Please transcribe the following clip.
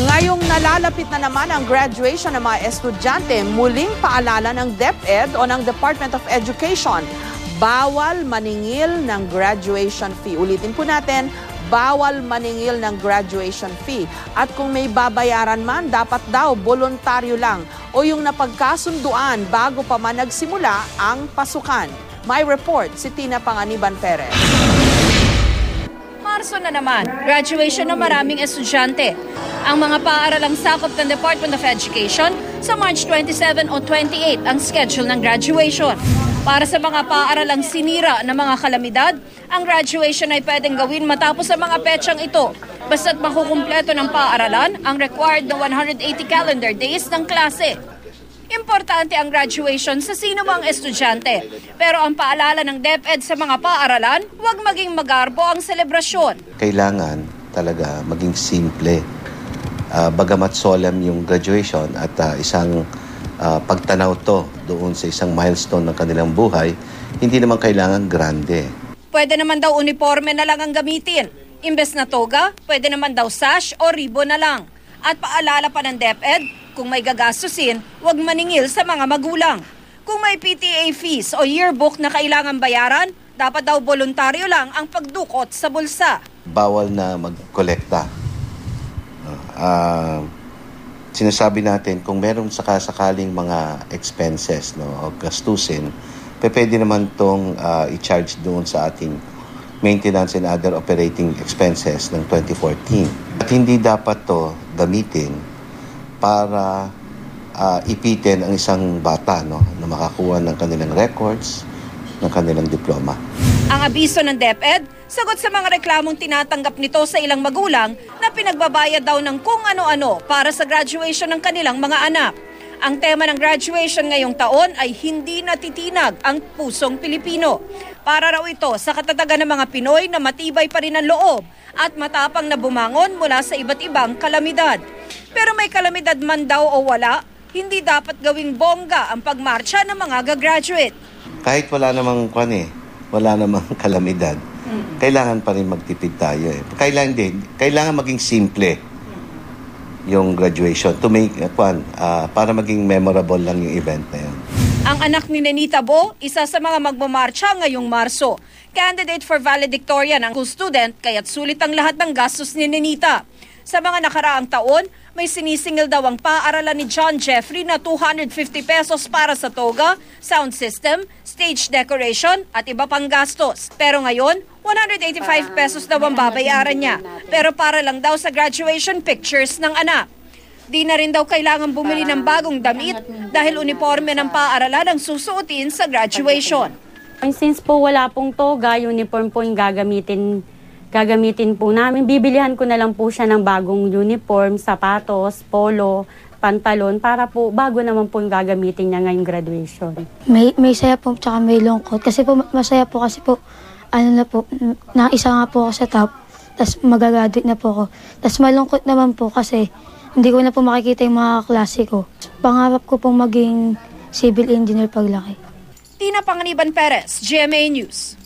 Ngayong nalalapit na naman ang graduation ng mga estudyante, muling paalala ng DepEd o ng Department of Education, bawal maningil ng graduation fee. Ulitin po natin, bawal maningil ng graduation fee. At kung may babayaran man, dapat daw voluntaryo lang o yung napagkasunduan bago pa man nagsimula ang pasukan. May report si Tina Panganiban-Perez. Marso na naman, graduation ng maraming estudyante. Ang mga paaralang sakop ng Department of Education sa March 27 o 28 ang schedule ng graduation. Para sa mga paaralang sinira ng mga kalamidad, ang graduation ay pwedeng gawin matapos sa mga petsang ito basta't makukumpleto ng paaralan ang required na 180 calendar days ng klase. Importante ang graduation sa sino mang estudyante, pero ang paalala ng DepEd sa mga paaralan, huwag maging magarbo ang selebrasyon. Kailangan talaga maging simple. Bagamat solemn yung graduation at isang pagtanaw to doon sa isang milestone ng kanilang buhay, hindi naman kailangan grande. Pwede naman daw uniforme na lang ang gamitin. Imbes na toga, pwede naman daw sash o ribbon na lang. At paalala pa ng DepEd, kung may gagastusin, huwag maningil sa mga magulang. Kung may PTA fees o yearbook na kailangan bayaran, dapat daw voluntaryo lang ang pagdukot sa bulsa. Bawal na magkolekta. Sinasabi natin kung meron sakasakaling mga expenses o gastusin, pwede naman itong i-charge doon sa ating maintenance and other operating expenses ng 2014. At hindi dapat to gamitin para ipitin ang isang bata na makakuha ng kanilang records, ng kanilang diploma. Ang abiso ng DepEd, sagot sa mga reklamong tinatanggap nito sa ilang magulang na pinagbabayad daw ng kung ano-ano para sa graduation ng kanilang mga anak. Ang tema ng graduation ngayong taon ay hindi natitinag ang pusong Pilipino. Para raw ito sa katatagan ng mga Pinoy na matibay pa rin ang loob at matapang na bumangon mula sa iba't ibang kalamidad. Pero may kalamidad man daw o wala, hindi dapat gawing bongga ang pagmarcha ng mga gagraduate. Kahit wala namang wala namang kalamidad, kailangan pa rin magtipid tayo. Kailangan maging simple yung graduation to make para maging memorable lang yung event na yun. Ang anak ni Nenita Bo, isa sa mga magmamarcha ngayong Marso. Candidate for valedictorian ang student, kaya't sulit ang lahat ng gastos ni Nenita. Sa mga nakaraang taon, may sinisingil daw ang paaralan ni John Jeffrey na 250 pesos para sa toga, sound system, stage decoration at iba pang gastos. Pero ngayon, 185 pesos daw ang babayaran niya. Pero para lang daw sa graduation pictures ng anak. Di na rin daw kailangan bumili ng bagong damit dahil uniforme ng paaralan ang susuotin sa graduation. Since po wala pong toga, uniform po yung gagamitin po namin. Bibilihan ko na lang po siya ng bagong uniform, sapatos, polo, pantalon, para po bago naman po yung gagamitin niya ngayong graduation. May saya po, tsaka may lungkot. Kasi po, masaya po kasi po, naisa nga po ako sa top, tapos magagraduate na po ako. Tapos malungkot naman po kasi hindi ko na po makikita yung mga klase ko. Pangarap ko pong maging civil engineer paglaki. Tina Panganiban-Perez, GMA News.